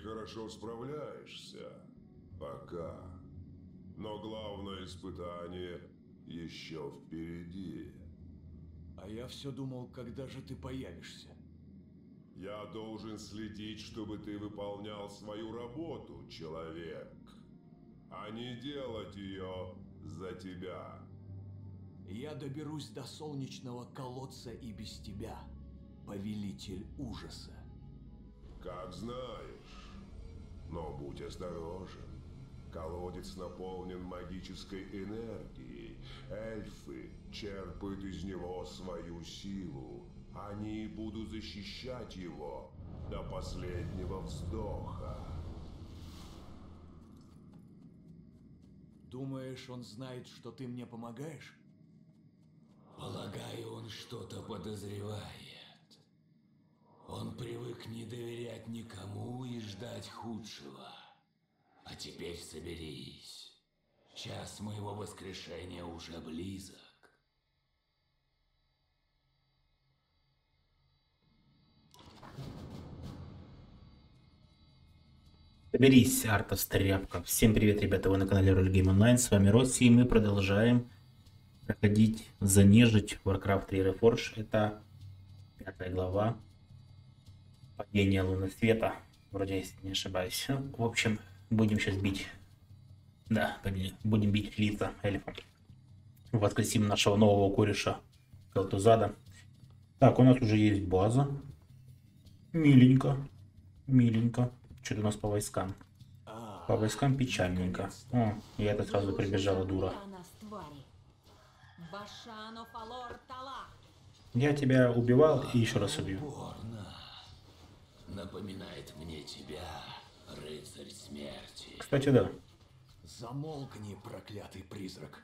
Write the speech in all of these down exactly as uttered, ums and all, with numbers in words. ты хорошо справляешься. Пока. Но главное испытание еще впереди. А я все думал, когда же ты появишься. Я должен следить, чтобы ты выполнял свою работу, человек, а не делать ее за тебя. Я доберусь до солнечного колодца и без тебя, повелитель ужаса. Как знаешь, но будь осторожен. Колодец наполнен магической энергией. Эльфы черпают из него свою силу. Они будут защищать его до последнего вздоха. Думаешь, он знает, что ты мне помогаешь? Полагаю, он что-то подозревает. Он привык не доверять никому и ждать худшего. А теперь соберись. Час моего воскрешения уже близок. Соберись, Артас, тряпка. Всем привет, ребята, вы на канале Role Game Online. С вами Росси, и мы продолжаем проходить за нежить Warcraft три Reforged. Это пятая глава. Падение Луносвета. Вроде, если не ошибаюсь. Ну, в общем... Будем сейчас бить. Да, будем бить лица эльфа. Воскресим нашего нового кореша Кел'Тузада. Так, у нас уже есть база. Миленько. Миленько. Что-то у нас по войскам. По войскам печальненько. О, я это сразу прибежала, дура. Я тебя убивал и еще раз убью. Напоминает мне тебя. Рыцарь смерти. Кстати, да. Замолкни, проклятый призрак.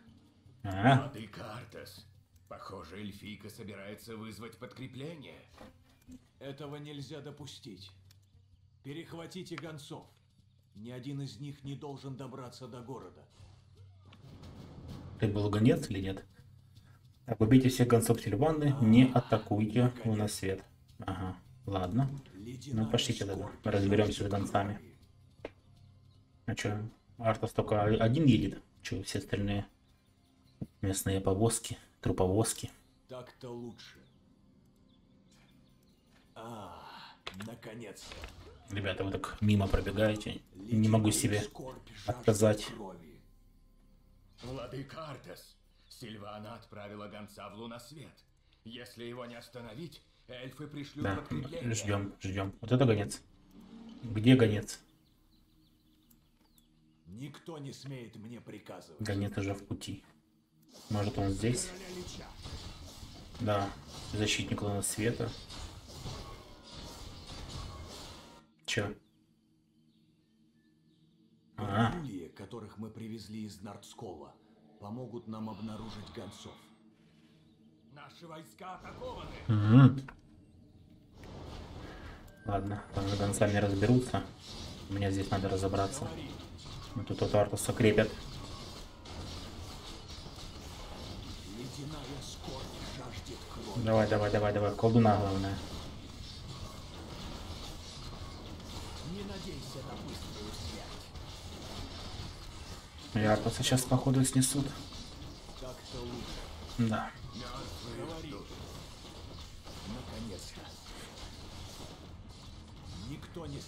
А? Владыка Артас. Похоже, эльфийка собирается вызвать подкрепление. Этого нельзя допустить. Перехватите гонцов. Ни один из них не должен добраться до города. Ты был гонец или нет? Так, убейте всех гонцов Сильваны, а, не атакуйте Луносвет. Ага, ладно. Ну пошлите тогда, разберемся с гонцами. А чё, Артас только один едет? Чё, все остальные местные повозки, труповозки? Так-то лучше. А, наконец. Ребята, вы так мимо пробегаете. Не могу себе отказать. Владыка Артас, Сильвана отправила гонца в Луносвет. Если его не остановить, эльфы пришли. Да, ждем, ждем. Вот это гонец. Где гонец? Никто не смеет мне приказывать. Гонец уже в пути. Может, он здесь? Да, защитник Луносвета. Че? А-а. Пули, которых мы привезли из Нордскола, помогут нам обнаружить гонцов. Наши войска атакованы. Угу. Ладно, там же гонцами разберутся. Мне здесь надо разобраться. Вот тут вот Артаса крепят. Давай, давай, давай, давай. Колдуна главное. Не надейся на быструю связь. И Артаса сейчас, походу, снесут. Да.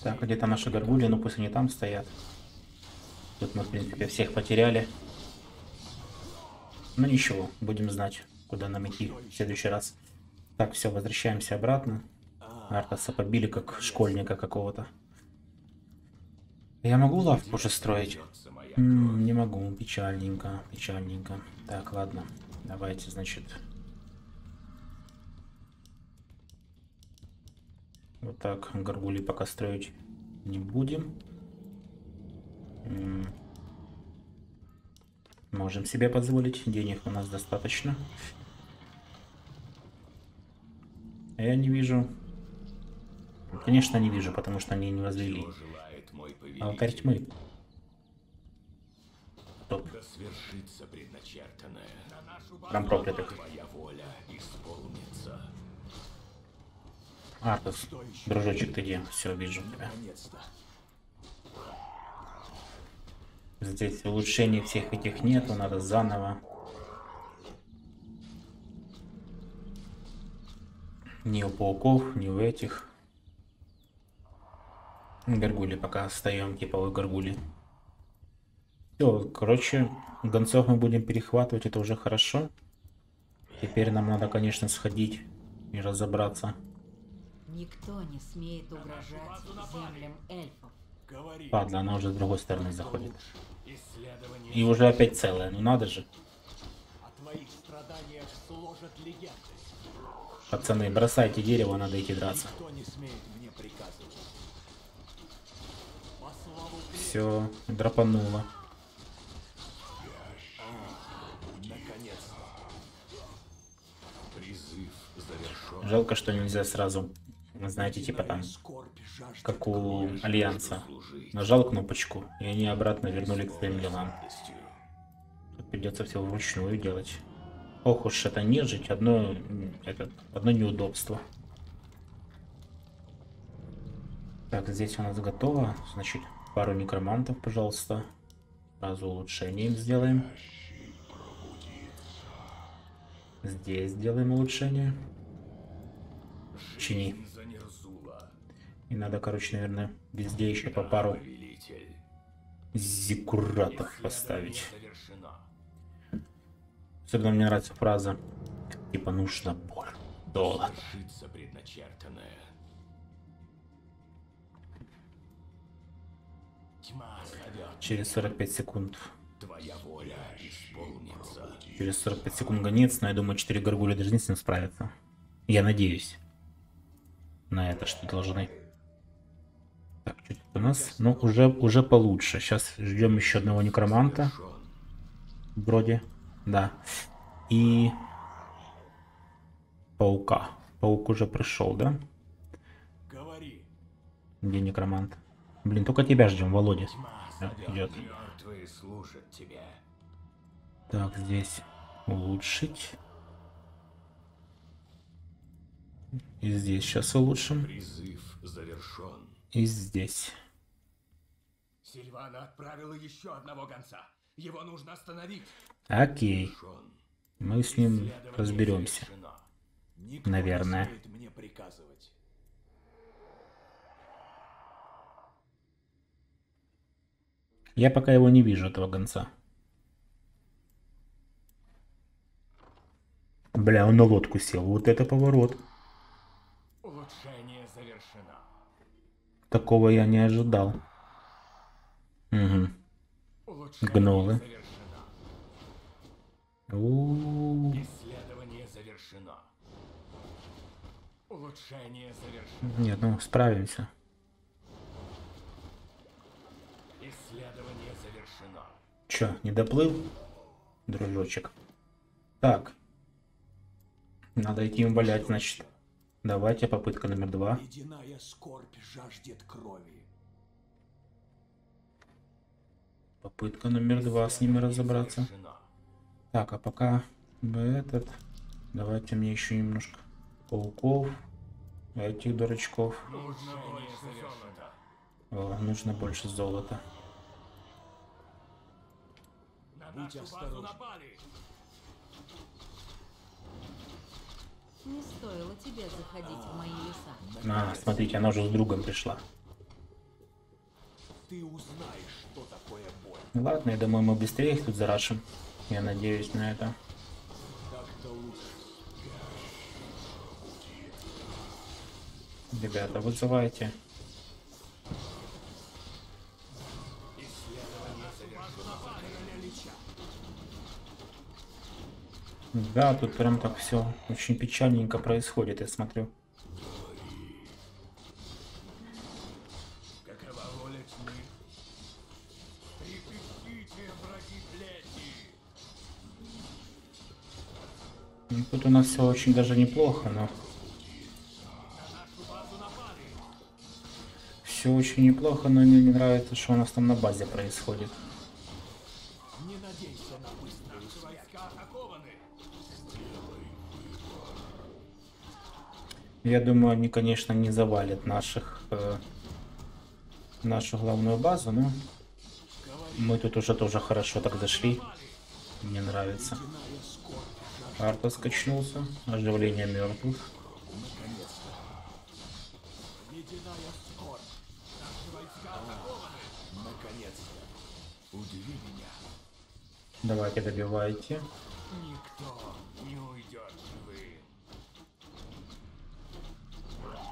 Так, где-то наши горгульи, но пусть они там стоят. Тут мы, в принципе, всех потеряли. Ну ничего, будем знать, куда нам идти в следующий раз. Так, все, возвращаемся обратно. Артаса побили как школьника какого-то. Я могу лавку уже строить? М-м, не могу, печальненько, печальненько. Так, ладно, давайте, значит... Вот так, горгули пока строить не будем. Можем себе позволить, денег у нас достаточно. Я не вижу. Конечно, не вижу, потому что они не возвели алтарь тьмы. Стоп. Там проклятых. Артас, дружочек, ты где? Все, вижу тебя. Здесь улучшений всех этих нету, надо заново. Ни у пауков, ни у этих. Горгули пока остаем, типовые горгули. Все, короче, гонцов мы будем перехватывать, это уже хорошо. Теперь нам надо, конечно, сходить и разобраться. Никто не смеет угрожать землям эльфов. Ладно, она уже с другой стороны заходит. И уже опять целая, ну надо же. Пацаны, бросайте дерево, надо идти драться. Все, драпануло. Жалко, что нельзя сразу, знаете, типа там, как у Альянса. Нажал кнопочку, и они обратно вернули к своим делам. Тут придется все вручную делать. Ох уж это нежить, одно, это, одно неудобство. Так, здесь у нас готово. Значит, пару некромантов, пожалуйста. Сразу улучшение им сделаем. Здесь сделаем улучшение. Чини. И надо, короче, наверное, везде еще по пару зиккуратов поставить. Особенно мне нравится фраза, типа, нужно бор, доллар. Через сорок пять секунд. Твоя воля исполнится. Через сорок пять секунд гонец, но я думаю, четыре горгули должны с ним справиться. Я надеюсь на это, что должны. Так, что у нас? Ну, уже, уже получше. Сейчас ждем еще одного некроманта. Вроде. Да. И паука. Паук уже пришел, да? Где некромант? Блин, только тебя ждем, Володя. Идет. Так, здесь улучшить. И здесь сейчас улучшим. Призыв завершен. И здесь. Сильвана отправила еще одного гонца. Его нужно остановить. Окей. Мы с ним разберемся. Наверное. Я пока его не вижу, этого гонца. Бля, он на лодку сел. Вот это поворот. Улучшение завершено. Такого я не ожидал. Угу. Гнолы. Исследование завершено. Улучшение завершено. Нет, ну справимся. Исследование завершено. Чё, не доплыл, дружочек? Так. Надо идти им валять, значит. Давайте попытка номер два. Ледяная скорбь жаждет крови. Попытка номер два с ними разобраться. Так, а пока этот. Давайте мне еще немножко пауков, этих дурачков. Нужно больше золота. О, нужно больше золота. Будь осторожен. Не стоило тебе заходить в мои леса. На, смотрите, она уже с другом пришла. Ты узнаешь, что такое боль. Ладно, я думаю, мы быстрее их тут зарашим. Я надеюсь на это. Ребята, вызывайте. Да, тут прям так все очень печальненько происходит, я смотрю. Тут у нас все очень даже неплохо, но все очень неплохо, но мне не нравится, что у нас там на базе происходит. Я думаю, они, конечно, не завалят наших э, нашу главную базу, но Мы тут уже тоже хорошо так зашли. Мне нравится. Артас качнулся. Оживление мертвых. Давайте добивайте.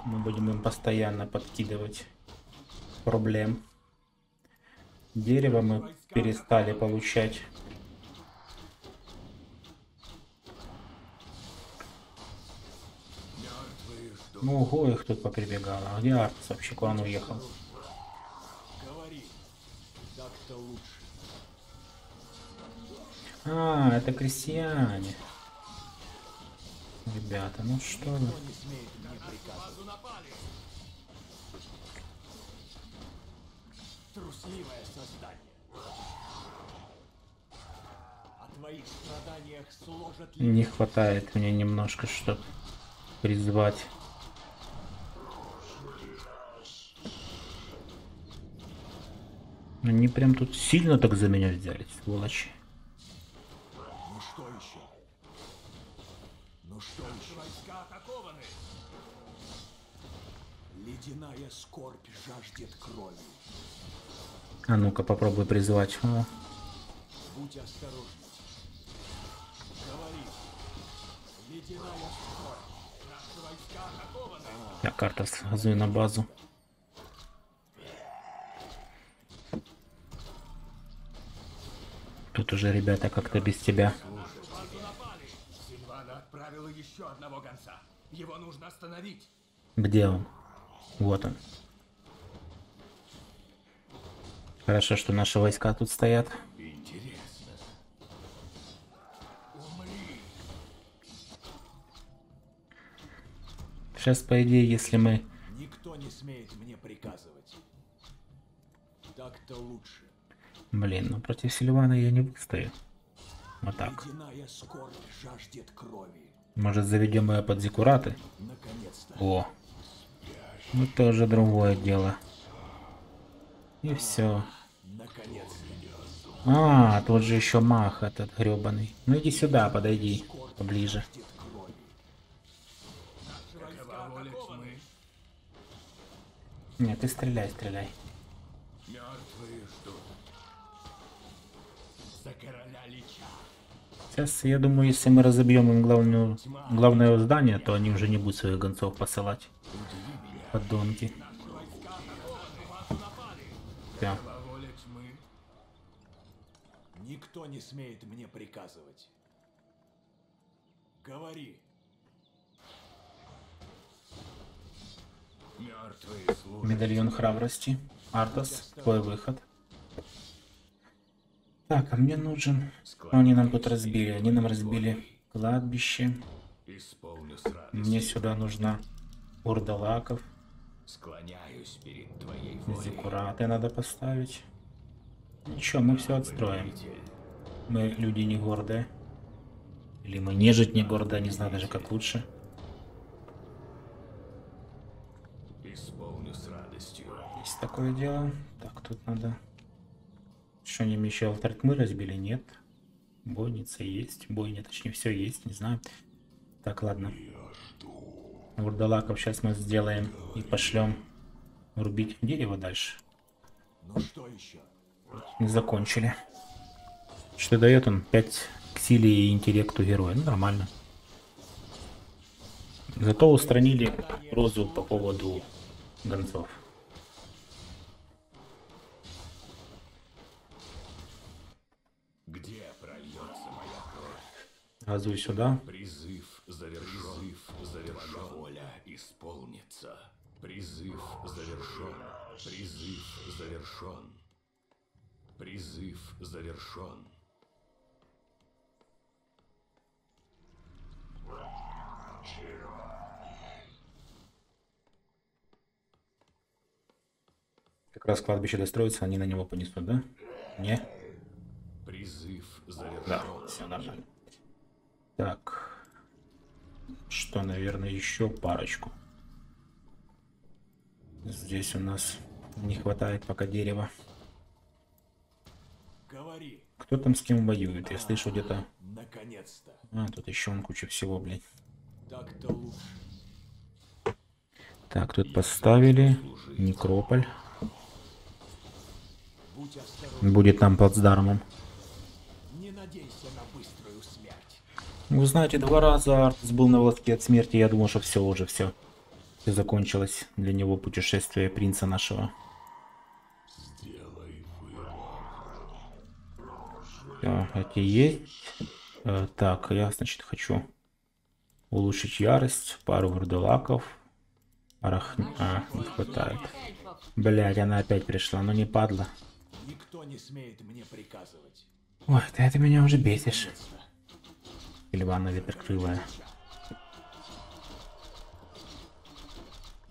Мы будем им постоянно подкидывать проблем. Дерево мы перестали получать. Ну, ого, их тут поприбегало. А где Артас вообще? Клан уехал. А, это крестьяне. Ребята, ну что вы. Трусливое создание. О твоих страданиях сложат ли... Не хватает мне немножко, чтобы призвать. Они прям тут сильно так за меня взялись, сволочи. Ну что еще? Ну что еще? Войска атакованы. Ледяная скорбь жаждет крови. А ну-ка попробуй призвать. О. Будь осторожен. Говори. Ледяная скорбь. Наши войска атакованы. Так, карта сразу на базу. Тут уже ребята как-то без тебя. Сильвана отправила еще одного гонца. Его нужно остановить. Где он? Вот он. Хорошо, что наши войска тут стоят. Интересно. Умри. Сейчас, по идее, если мы... Никто не смеет мне приказывать. Так-то лучше. Блин, ну против Сильвана я не выстою. Вот так. Может, заведем ее под зиккураты? О, ну тоже другое дело. И все. А, тут же еще мах этот гребаный. Ну иди сюда, подойди поближе. Нет, ты стреляй, стреляй. Сейчас, я думаю, если мы разобьем им главную, главное здание, то они уже не будут своих гонцов посылать. Подонки. Да. Никто не смеет мне приказывать. Говори. Медальон храбрости. Артас, твой выход. Так, а мне нужен... Ну, они нам тут разбили. Они нам разбили кладбище. Мне сюда нужна урдалаков. Зиккураты надо поставить. Ничего, мы все отстроим. Мы люди не гордые. Или мы нежить не гордые, не знаю даже как лучше. Есть такое дело. Так, тут надо... Что-нибудь еще алтарь мы разбили? Нет. Бойница есть. Бойня, точнее, все есть, не знаю. Так, ладно. Урдалаков сейчас мы сделаем и пошлем рубить дерево дальше. Ну что еще? Не закончили. Что дает он? пять к силе и интеллекту героя. Ну, нормально. Зато устранили розу по поводу гонцов. Газуй сюда. Призыв завершен. Воля исполнится. Призыв завершен. Призыв завершен. Призыв завершен. Как раз кладбище достроится, они на него понесут, да? Не? Призыв завершен. Да, все нормально. Так, что, наверное, еще парочку. Здесь у нас не хватает пока дерева. Говори. Кто там с кем воюет? Я слышу где-то. Наконец-то. А, тут еще он куча всего, блядь. Так-то лучше. Так, тут поставили некрополь. Будет там плацдармом. Не надейся на быструю смерть. Вы знаете, два раза Артас был на волоске от смерти. Я думал, что все уже все. Все закончилось для него путешествие принца нашего. Так, эти есть. Так, я, значит, хочу улучшить ярость. Пару вурдалаков. Арах... А, не хватает. Блять, она опять пришла, но не падла. Никто не смеет мне приказывать. Ой, ты это меня уже бесишь. Сильвана ветеркрылая.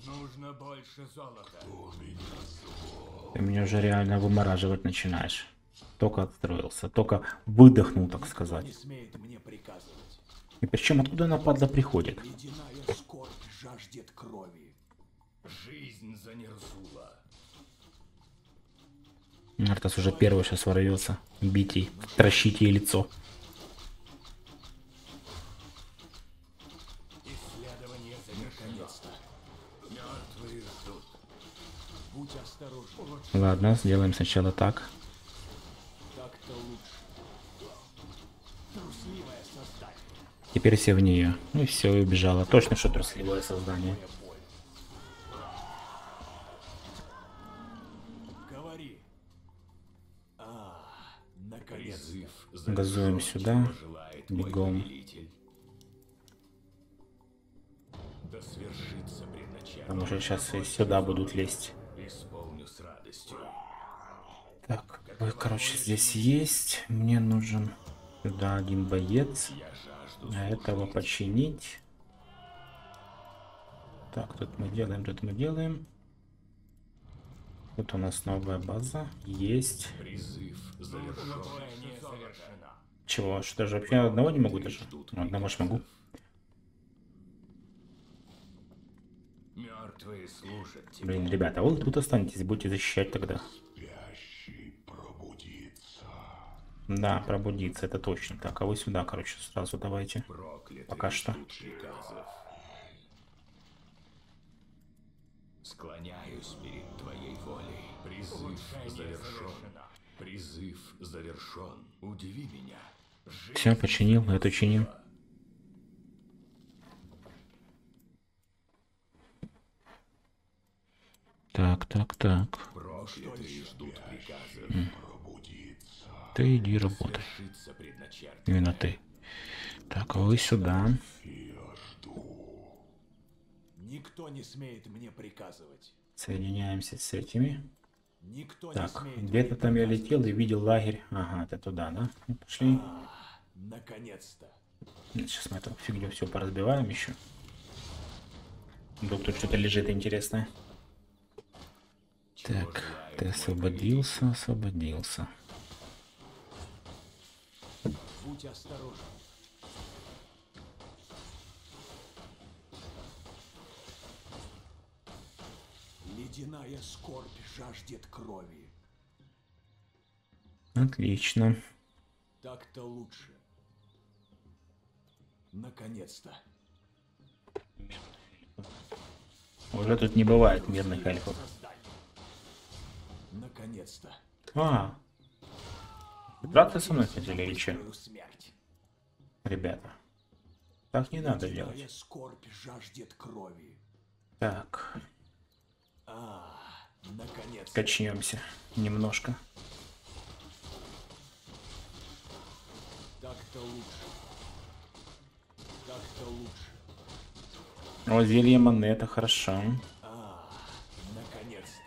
Нужно больше золота. Ты меня уже реально вымораживать начинаешь. Только отстроился, только выдохнул, так сказать. Не смеет мне приказывать. И причем откуда она, падла, приходит? Ледяная скорбь жаждет крови. Жизнь за Нерзула. Артас уже первый сейчас ворвется. Бить ей, трощить ей лицо. Исследование завершено. Мертвые ждут. Будь осторожен. Ладно, сделаем сначала так. Так-то лучше. Трусливое создание. Теперь все в нее. Ну и все, и убежала. Точно, что трусливое создание. Газуем сюда, бегом. Потому что сейчас и сюда будут лезть. Так, вы, короче, здесь есть. Мне нужен сюда один боец. А этого починить. Так, тут мы делаем, тут мы делаем. Тут у нас новая база. Есть. Призыв завершен. Чего? Что же? Я одного не могу даже. Одного ж могу. Мертвые слушают тебя. Блин, ребята, а вы тут останетесь, будете защищать тогда. Спящий пробудится. Да, пробудится, это точно. Так, а вы сюда, короче, сразу давайте. Проклятый. Пока что. Склоняюсь перед твоей волей. Призыв завершен. Призыв завершен. Удиви меня. Жизнь... Все, починил, это чиним. Так, так, так. Ждут приказы. Ты иди работай. Именно ты. Так, а вы сюда. Никто не смеет мне приказывать. Соединяемся с этими. Никто так, где-то там я летел и видел лагерь. Ага, ты туда, да? Ну, пошли. А, наконец-то. Сейчас мы эту фигню все поразбиваем еще. Вдруг тут что-то лежит интересное. Чего так, ты освободился, освободился. Будь осторожен. Ледяная скорбь жаждет крови. Отлично. Так-то лучше. Наконец-то. Уже тут не бывает мирных эльфов. Наконец-то. А. Брат, ты со мной хотели или че? Ребята. Так не надо делать. Ледяная скорбь жаждет крови. Так. А, наконец. Качнемся немножко. Так-то лучше. Так-то лучше. О, зелье монета, хорошо. А, наконец-то.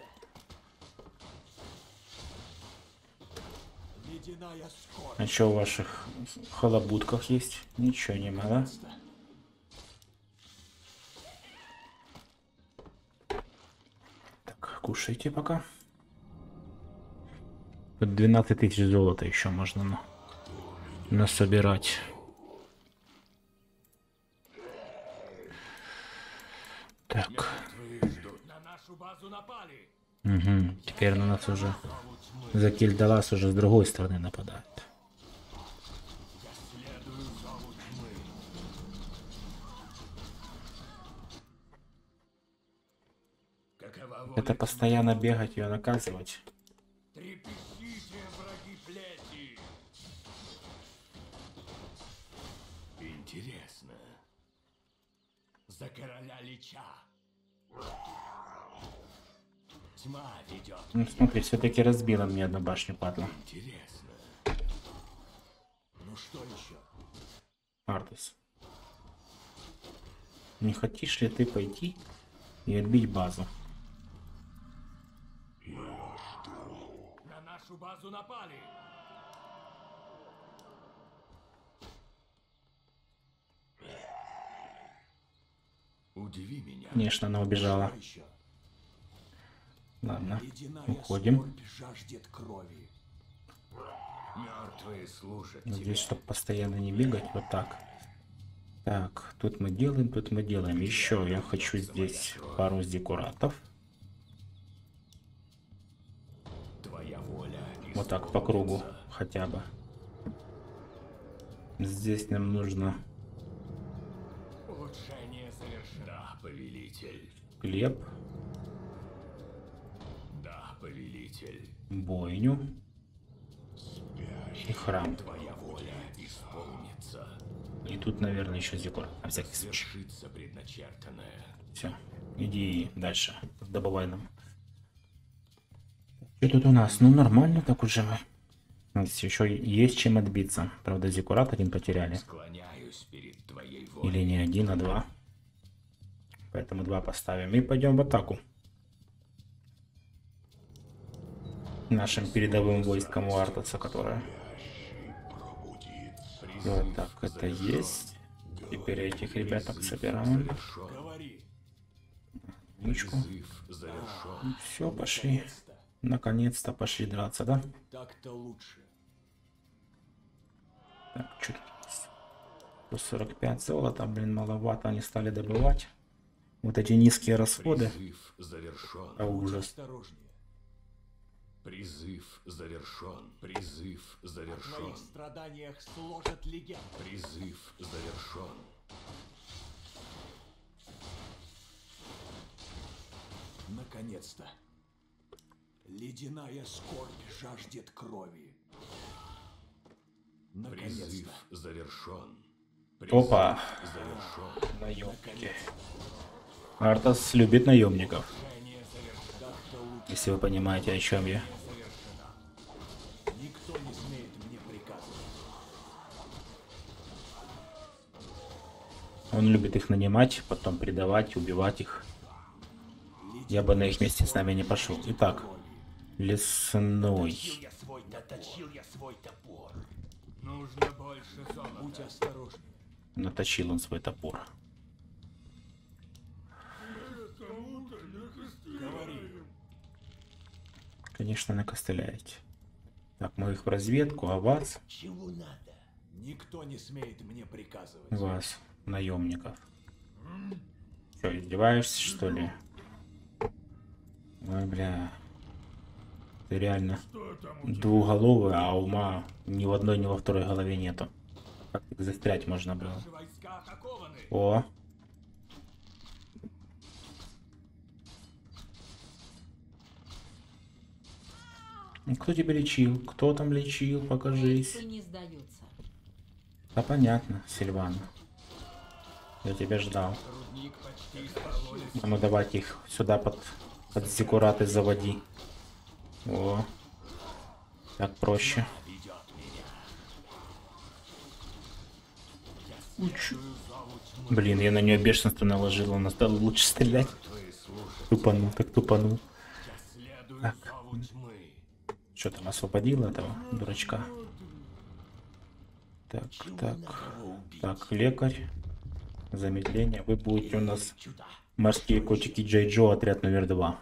А что в ваших халабутках есть? Ничего не мало. Кушайте пока. Тут двенадцать тысяч золота еще можно насобирать. Так. Угу. Теперь на нас уже за Кель'Талас уже с другой стороны нападают. Это постоянно бегать, ее наказывать. Интересно. За короля Лича. Тьма ведет. Ну смотри, все-таки разбила мне одну башню, падла. Интересно. Ну что еще? Артас. Не хочешь ли ты пойти и отбить базу? Нашу базу напали. Удиви меня. Конечно, она убежала. Ладно, уходим. Надеюсь, чтобы постоянно не бегать. Вот так. Так, тут мы делаем, тут мы делаем. Еще я хочу здесь пару декоратов. Вот так по кругу хотя бы. Здесь нам нужно хлеб. Да, повелитель. Бойню. И храм. Твоя воля исполнится. И тут, наверное, еще декор. На всякий случай. Все. Иди дальше. Добывай нам. Что тут у нас? Ну, нормально так уже. Здесь еще есть чем отбиться. Правда, зиккурат один потеряли. Или не один, а два. Поэтому два поставим и пойдем в атаку. Нашим передовым войском у Артаса, которая... Вот так это есть. Теперь этих ребяток собираем. Нычку. Все, пошли. Наконец-то пошли драться, да? Так-то лучше. Так, чуть сорок пять золота, блин, маловато они стали добывать. Вот эти низкие расходы. А ужас. Призыв завершен. Призыв завершен. О твоих страданиях сложат легенды. Призыв завершен. Наконец-то. Ледяная скорбь жаждет крови. Призыв завершен. Призыв Опа! Завершен. Наемники. Артас любит наемников. Если вы понимаете, о чем я. Никто не смеет мне приказывать. Он любит их нанимать, потом предавать, убивать их. Я бы на их месте с нами не пошел. Итак. Лесной. Доточил я свой, доточил я свой топор. Нужно больше золота. Будь осторожен. Наточил он свой топор. Конечно, накостыляете. Так, мы их в разведку, а вас? Чего надо? Никто не смеет мне приказывать. Вас, наемников. Что, издеваешься, что ли? Ой, бля. Ты реально двуголовый, а ума ни в одной, ни во второй голове нету. Как их застрять можно было? О! Кто тебя лечил? Кто там лечил? Покажись. Да понятно, Сильвана. Я тебя ждал. А ну давайте их сюда под, под зиккураты заводи. О, так проще. Уч. Блин, я на нее бешенство наложил, она стала лучше стрелять. Тупанул, так тупанул. Так. Что там освободило этого дурачка? Так, так, так, лекарь. Замедление. Вы будете у нас морские котики Джей Джо, отряд номер два.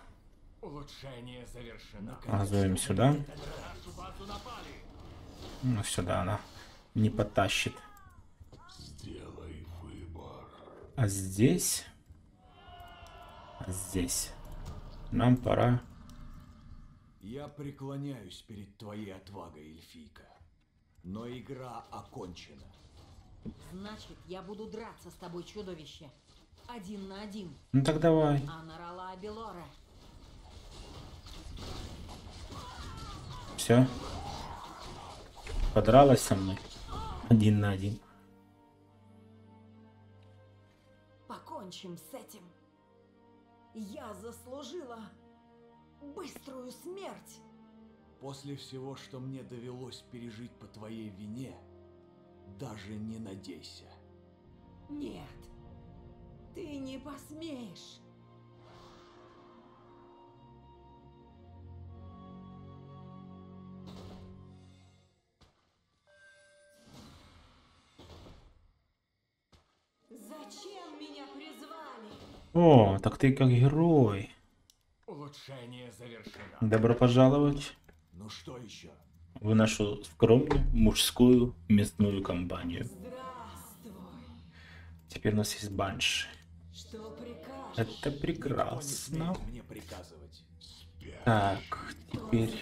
Газуем сюда. Ну, сюда она не потащит. А здесь... А здесь нам пора Я преклоняюсь перед твоей отвагой, эльфийка. Но игра окончена. Значит, я буду драться с тобой, чудовище. Один на один. Ну так давай. Анарала Абелора. Все. Подралась со мной. Один на один. Покончим с этим. Я заслужила быструю смерть. После всего, что мне довелось пережить по твоей вине, даже не надейся. Нет, ты не посмеешь. Зачем меня призвали? О, так ты как герой. Улучшение завершено. Добро пожаловать. Ну что еще? В нашу скромную мужскую местную компанию. Здравствуй. Теперь у нас есть банши. Это прекрасно. Так, теперь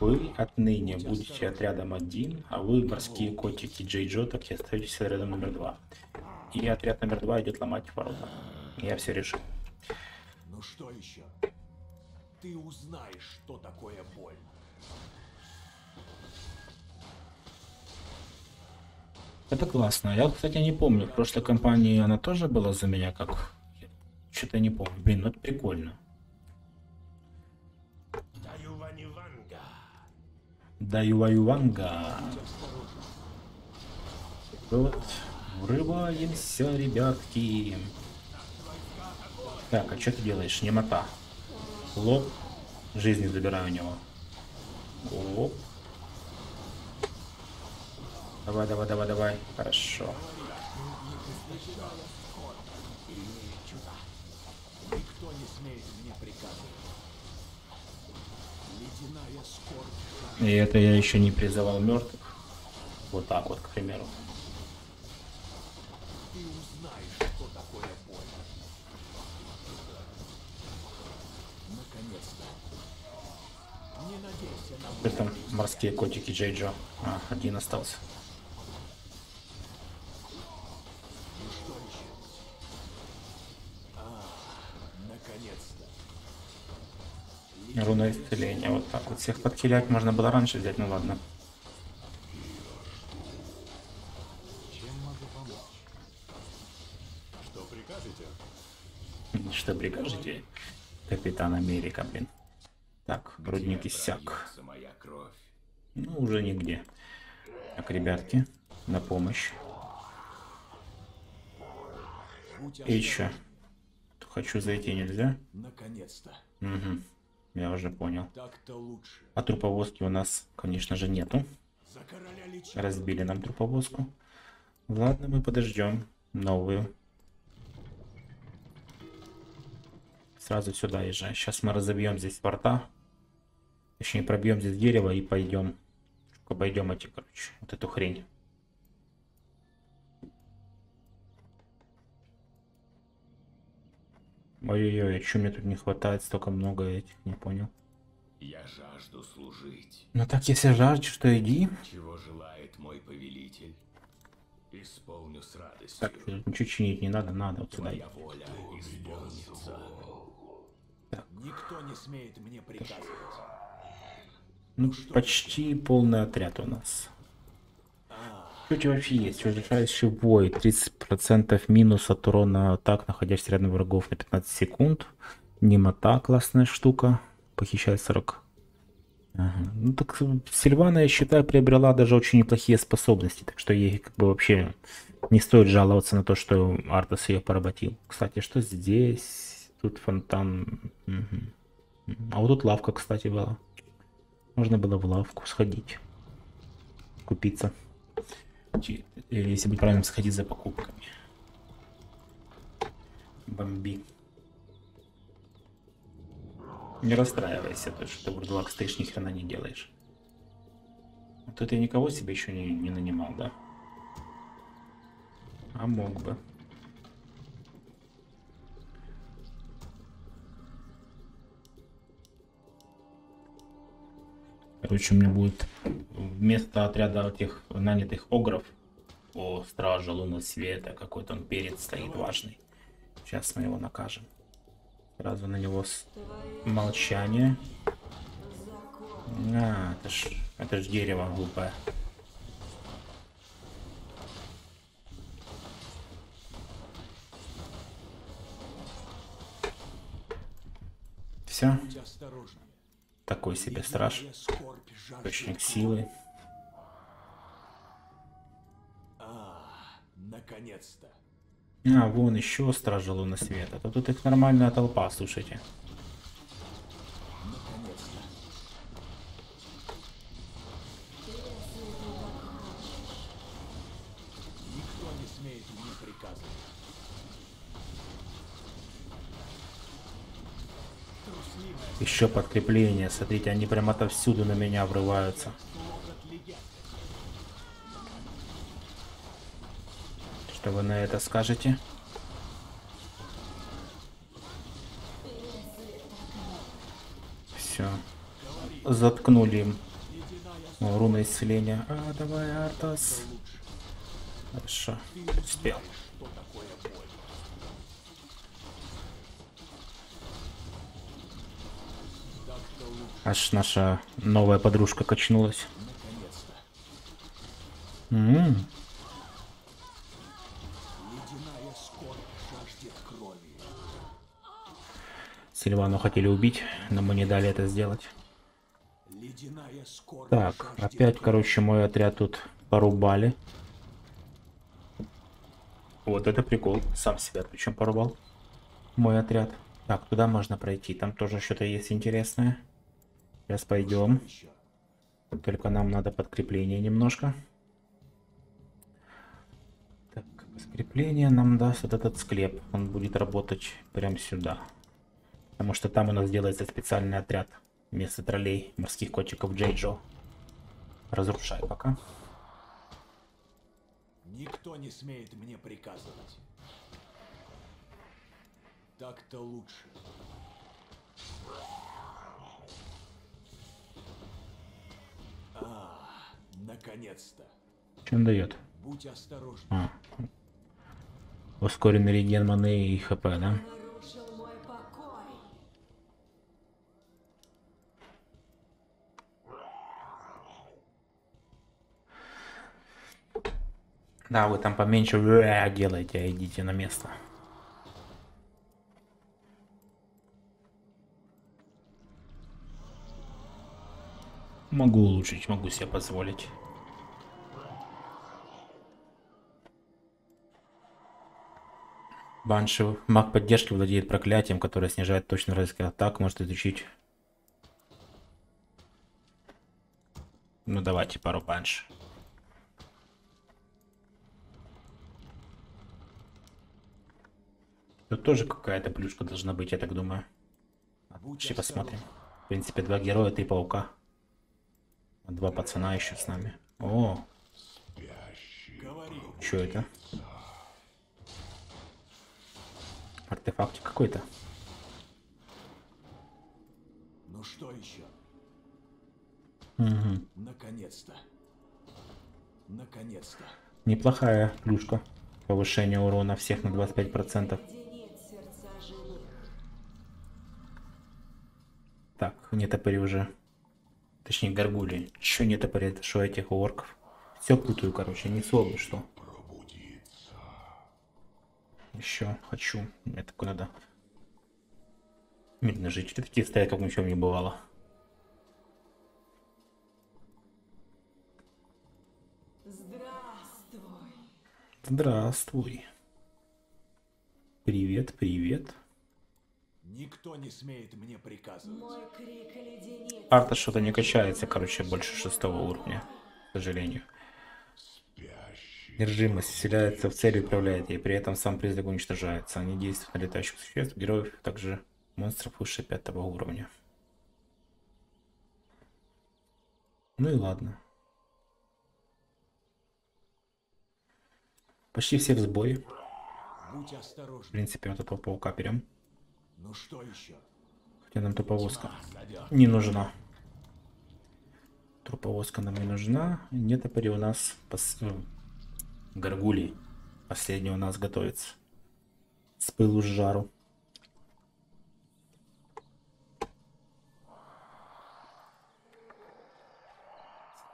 вы отныне будете отрядом один, а вы, морские котики Джей Джо, так и остаетесь отрядом номер два. И отряд номер два идет ломать ворота. Я все решил. Ну что еще? Ты узнаешь, что такое боль. Это классно. Я, кстати, не помню. В прошлой кампании она тоже была за меня как... Что-то не помню. Блин, ну это прикольно. Даюванюванга. Вот. Врываемся, ребятки. Так, а что ты делаешь? Немота. Лоб. Жизни забираю у него. Оп. Давай, давай, давай, давай. Хорошо. Никто не смеет мне приказывать. И это я еще не призывал мертвых. Вот так вот, к примеру. Ты узнаешь, что такое боль. Наконец-то. Не надейся на боль. Это там морские котики Джей Джо. А, один остался. Руна исцеления. Вот так вот. Всех подкилять можно было раньше взять, ну ладно. Чем могу помочь? Что прикажете? Что прикажете? Капитан Америка, блин. Так, грудник иссяк. Ну, уже нигде. Так, ребятки, на помощь. И еще. Хочу зайти, нельзя? Наконец-то. Угу. Я уже понял. А труповозки у нас, конечно же, нету. Разбили нам труповозку. Ладно, мы подождем новую. Сразу сюда езжай. Сейчас мы разобьем здесь порта. Точнее, пробьем здесь дерево и пойдем. Обойдем эти, короче, вот эту хрень. Ой-ой-ой, чего мне тут не хватает, столько много этих, не понял. Я жажду служить. Ну так если жаждешь, то иди. Чего желает мой повелитель, исполню с радостью. Так, ничего чинить не надо, надо вот сюда. Твоя воля исполнится. Так. Никто не смеет мне приказывать. Ну, ну что почти ты? Полный отряд у нас. Что у тебя вообще есть? Удержающий бой. тридцать процентов минус от урона атак, находясь рядом врагов на пятнадцать секунд. Немота, классная штука. Похищает сорок. Ага. Ну так Сильвана, я считаю, приобрела даже очень неплохие способности. Так что ей как бы вообще не стоит жаловаться на то, что Артас ее поработил. Кстати, что здесь? Тут фонтан. Угу. А вот тут лавка, кстати, была. Можно было в лавку сходить. Купиться. Или, если быть правильным, сходить за покупками. Бомби. Не расстраивайся, то что ты в Warcraft стоишь, ни хрена не делаешь. Тут я никого себе еще не, не нанимал, да? А мог бы. Короче, у меня будет вместо отряда этих нанятых огров. О, стража Луносвета, какой-то он перец стоит важный. Сейчас мы его накажем. Сразу на него с... молчание. А, это ж, это ж дерево глупое. Все. Такой себе страж. Источник силы. Наконец-то. А, вон еще стражи Луносвета. А тут их нормальная толпа, слушайте. Никто не смеет мне приказывать. Еще подкрепление. Смотрите, они прям отовсюду на меня врываются. Что вы на это скажете? Все. Заткнули им. О, руна исцеления. А, давай, Артас. Хорошо. Успел. Аж наша новая подружка качнулась. М-м. Сильвану хотели убить, но мы не дали это сделать. Так, опять, короче, мой отряд тут порубали. Вот это прикол. Сам себя причем порубал. Мой отряд. Так, туда можно пройти. Там тоже что-то есть интересное. Сейчас пойдем. Только нам надо подкрепление немножко. Так, подкрепление нам даст вот этот склеп. Он будет работать прямо сюда. Потому что там у нас делается специальный отряд вместо троллей, морских котиков Джейджо. Разрушай пока. Никто не смеет мне приказывать. Так-то лучше. А, наконец-то. Чем дает? Будь осторожен. А. Ускоренный реген маны и хп, да? Да, вы там поменьше делайте, а идите на место. Могу улучшить, могу себе позволить. Банши. Маг поддержки владеет проклятием, которое снижает точность вражеских атак, может изучить. Ну давайте пару банш. Тут тоже какая-то плюшка должна быть, я так думаю. Сейчас посмотрим. В принципе, два героя, три паука. Два пацана еще с нами. О! Что это? Артефакт какой-то. Ну что еще? Угу. Наконец-то. Наконец-то. Неплохая плюшка. Повышение урона всех на двадцать пять процентов. Так, не топори уже. Точнее, горгули. Чё не топори? Это шо этих орков? Все путаю, короче, не словно что. Еще хочу. Мне такое надо. Мирно жить. Такие стоят, как ничего не бывало. Здравствуй. Здравствуй. Привет, привет. Никто не смеет мне приказывать. Арта что-то не качается, короче, больше шестого уровня, к сожалению. Держимость вселяется в цель и управляет ей, при этом сам призрак уничтожается. Они действуют на летающих существ, героев, также монстров выше пятого уровня. Ну и ладно. Почти все в сбое. В принципе, вот этого паука берем. Ну что еще? Хотя нам-то повозка не нужна. Труповозка нам не нужна. Нет, опари у нас пос... горгулей. Последний у нас готовится. С пылу с жару.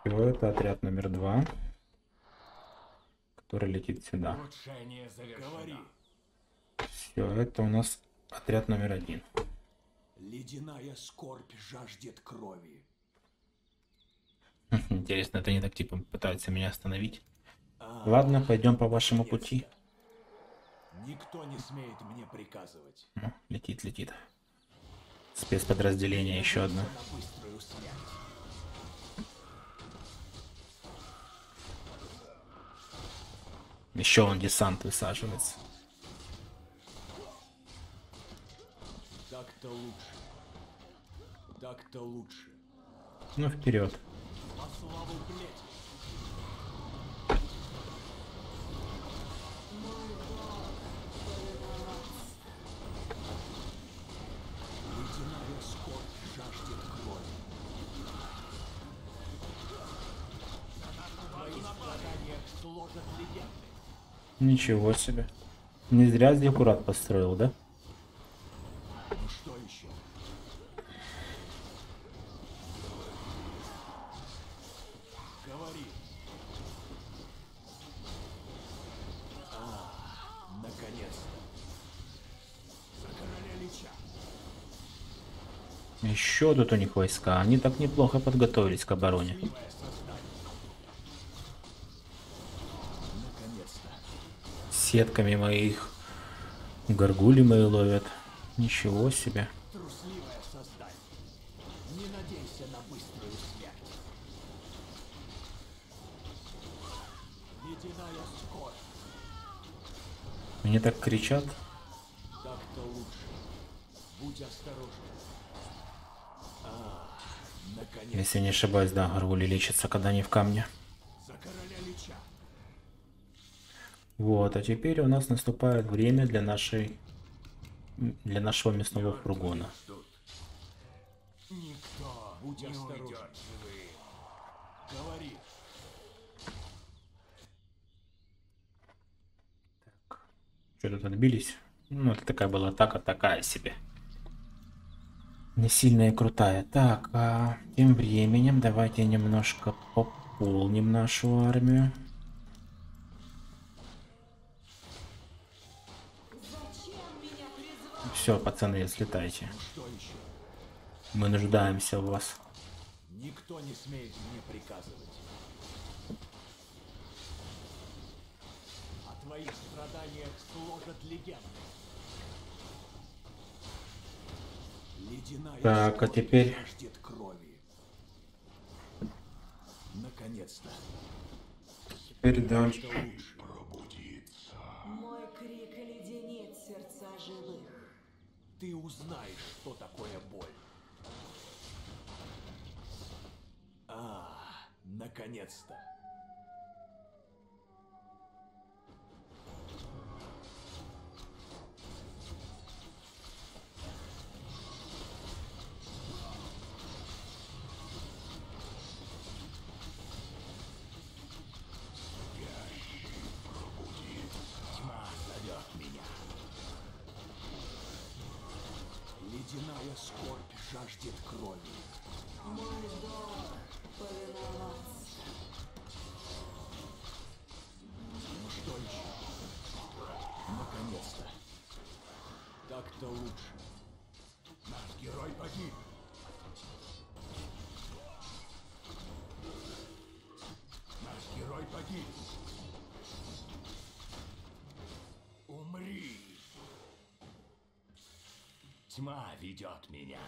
Все, это отряд номер два, который летит сюда. Все, это у нас отряд номер один. Ледяная скорбь жаждет крови. Интересно, это не так типа пытаются меня остановить. А, ладно, пойдем по вашему пути. Никто не смеет мне приказывать. Ну, летит, летит. Спецподразделение еще одно. Еще он десант высаживается. Так-то лучше. Так-то лучше. Ну вперед. Ничего себе. Не зря здесь аккурат построил, да? Ну что еще? Говори. А, наконец-то. За короля Лича. Еще тут у них войска. Они так неплохо подготовились к обороне. Сетками моих горгули мои ловят. Ничего себе. Трусливое создание. Не надейся на быструю смерть. Ледяная скорбь. Мне так кричат. Так-то лучше. Будь осторожен. А, наконец-то. Если не ошибаюсь, да, горгули лечатся, когда не в камне. За короля Лича. Вот, а теперь у нас наступает время для нашей, для нашего мясного фургона. Никто, будь осторожен. Говори. Так, что тут отбились? Ну, это такая была атака, такая себе. Не сильная и крутая. Так, а тем временем давайте немножко пополним нашу армию. Все, пацаны, слетайте. Мы нуждаемся в вас. Никто не смеет мне приказывать. О твоих страданиях сложат легенды. Ледяная так, а теперь ждет крови. Наконец-то. Теперь дальше. Мой крик леденит сердца живых. Ты узнаешь, что такое боль. А, наконец-то. Ледяная скорбь жаждет крови. Мой долг повиноваться. Ну что еще? Наконец-то. Так-то лучше. Наш герой погиб. Наш герой погиб. Умри. Тьма ведет меня.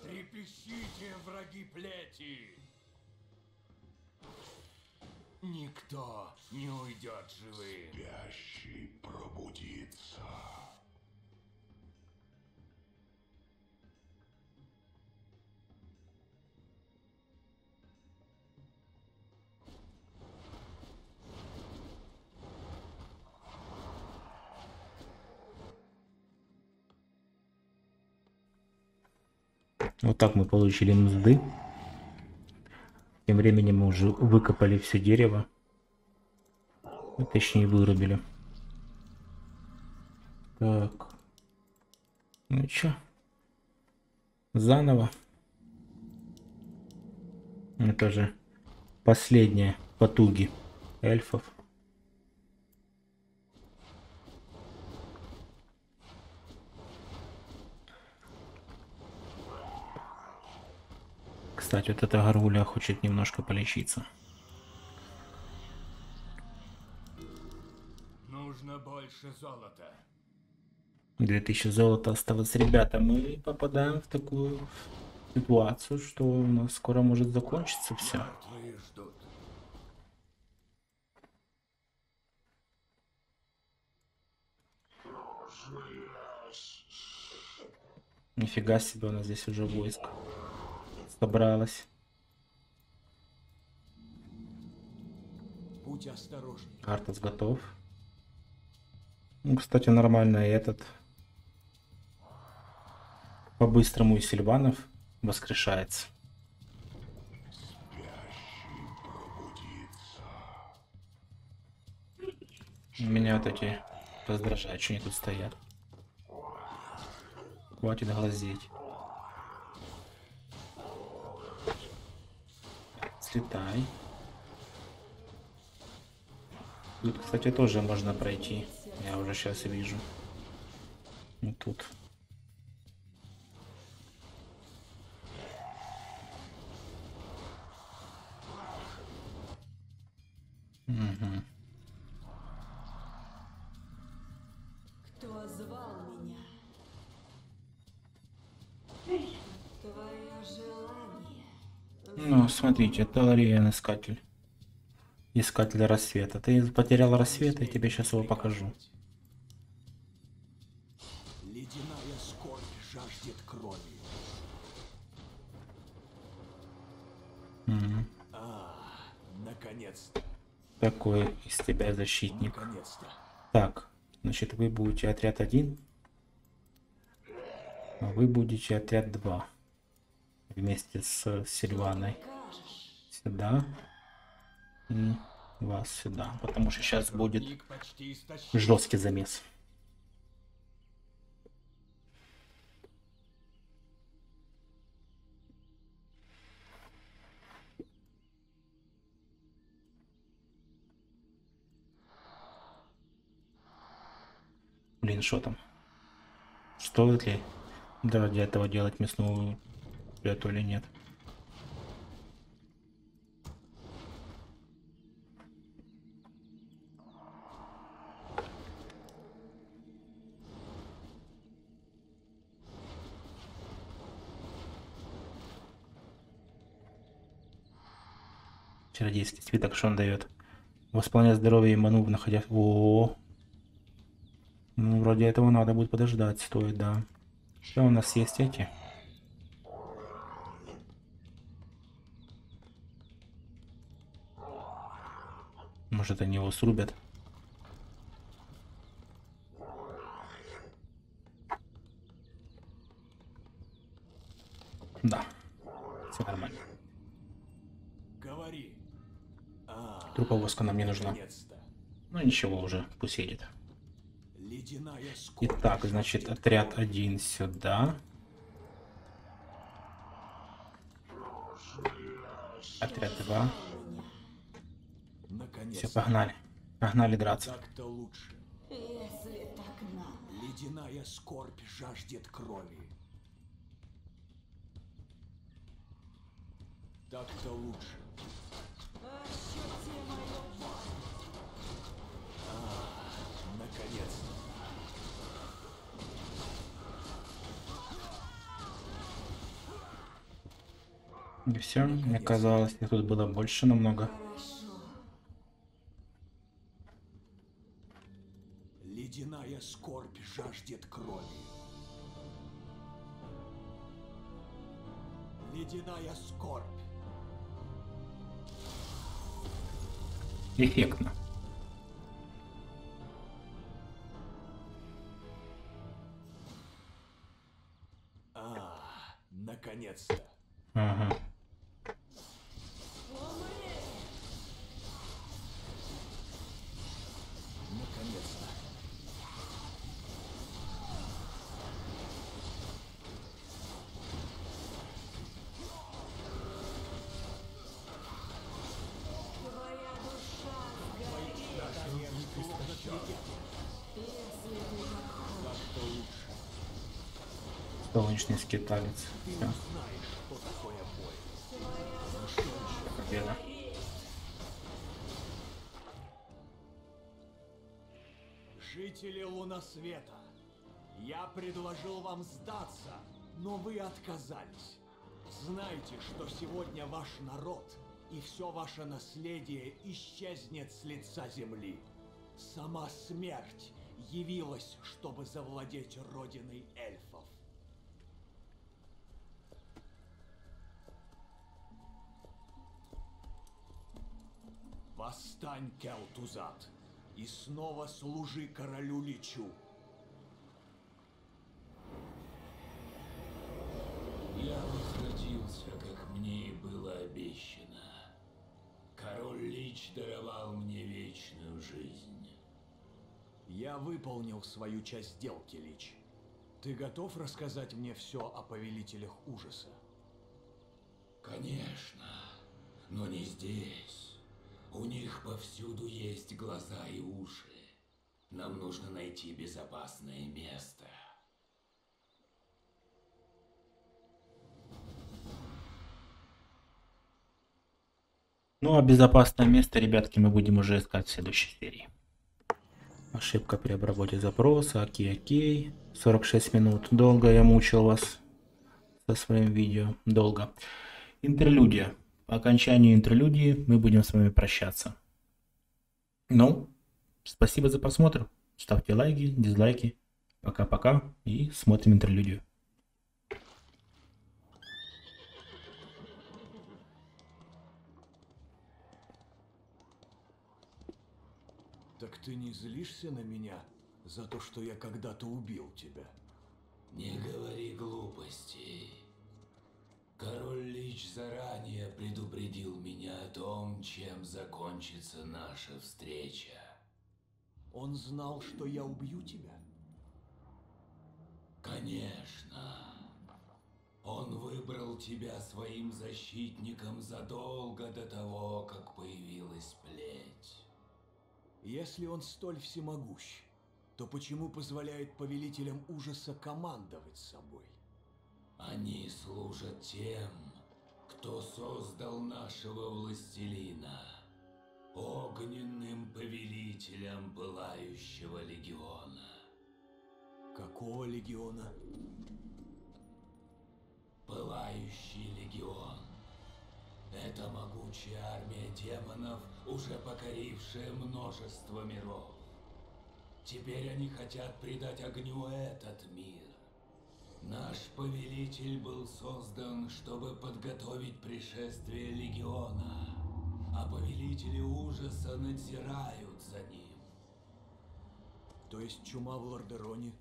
Трепещите, враги плети. Никто не уйдет живым. Спящий пробудится. Вот так мы получили мзды. Тем временем мы уже выкопали все дерево. И, точнее, вырубили. Так. Ну и чё? Заново. Это же последние потуги эльфов. Кстати, вот эта горгулья хочет немножко полечиться. Нужно больше золота. две тысячи золота осталось. Ребята, мы попадаем в такую ситуацию, что у нас скоро может закончиться все. Нифига себе, у нас здесь уже войско собралось. Будь осторожен. Артас готов. Ну, кстати, нормально этот по-быстрому и Сильванов воскрешается. Меня вот эти раздражают, что они тут стоят. Хватит глазеть. Слетай. Тут, кстати, тоже можно пройти. Я уже сейчас вижу. Вот тут. Угу. Кто звал меня? Твое желание. Ну, смотрите, это Лориен, искатель. Искатель рассвета. Ты потерял рассвет, я тебе сейчас его покажу. Ледяная скорбь жаждет крови. Mm-hmm. А, наконец-то. Такой из тебя защитник. Так, значит, вы будете отряд один, а вы будете отряд два. Вместе с Сильваной. Сюда. И вас сюда, потому что сейчас будет жесткий замес. Блин, что там? Стоит ли ради этого делать мясную плету или нет? Чародейский свиток, что он дает? Восполняет здоровье и ману, находясь... О, ну, вроде этого надо будет подождать, стоит, да. Что у нас есть эти? Может, они его срубят? Да, все нормально. Трупа воска нам не нужна. Ну ничего, уже пусть едет. Итак, значит, отряд один сюда. Отряд два. Все, погнали. Погнали драться. Ледяная скорбь жаждет крови. Так-то лучше. И все, мне казалось, их тут было больше намного. Ледяная скорбь жаждет крови. Ледяная скорбь. Эффектно. Наконец-то. Ага. Наконец-то. Солнечный скиталец. Все. Победа. Жители Луносвета, я предложил вам сдаться, но вы отказались. Знайте, что сегодня ваш народ и все ваше наследие исчезнет с лица земли. Сама смерть явилась, чтобы завладеть родиной эльфов. Восстань, Кел'Тузад, и снова служи королю Личу. Я возвратился, как мне и было обещано. Король Лич даровал мне вечную жизнь. Я выполнил свою часть сделки, Лич. Ты готов рассказать мне все о повелителях ужаса? Конечно, но не здесь. У них повсюду есть глаза и уши. Нам нужно найти безопасное место. Ну а безопасное место, ребятки, мы будем уже искать в следующей серии. Ошибка при обработке запроса. Окей, окей. сорок шесть минут. Долго я мучил вас со своим видео. Долго. Интерлюдия. По окончанию интерлюдии мы будем с вами прощаться. Ну, спасибо за просмотр. Ставьте лайки, дизлайки. Пока-пока и смотрим интерлюдию. Так ты не злишься на меня за то, что я когда-то убил тебя? Не говори глупостей. Король Лич заранее предупредил меня о том, чем закончится наша встреча. Он знал, что я убью тебя? Конечно. Он выбрал тебя своим защитником задолго до того, как появилась плеть. Если он столь всемогущ, то почему позволяет повелителям ужаса командовать собой? Они служат тем, кто создал нашего властелина, огненным повелителем Пылающего Легиона. Какого легиона? Пылающий Легион. Это могучая армия демонов, уже покорившая множество миров. Теперь они хотят придать огню этот мир. Наш повелитель был создан, чтобы подготовить пришествие Легиона, а повелители ужаса надзирают за ним. То есть чума в Лордероне,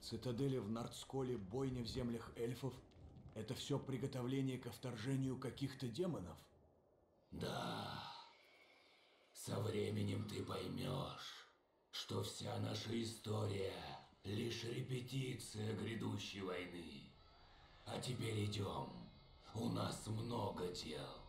цитадели в Нордсколе, бойня в землях эльфов — это все приготовление ко вторжению каких-то демонов? Да. Со временем ты поймешь, что вся наша история — лишь репетиция грядущей войны. А теперь идем. У нас много дел.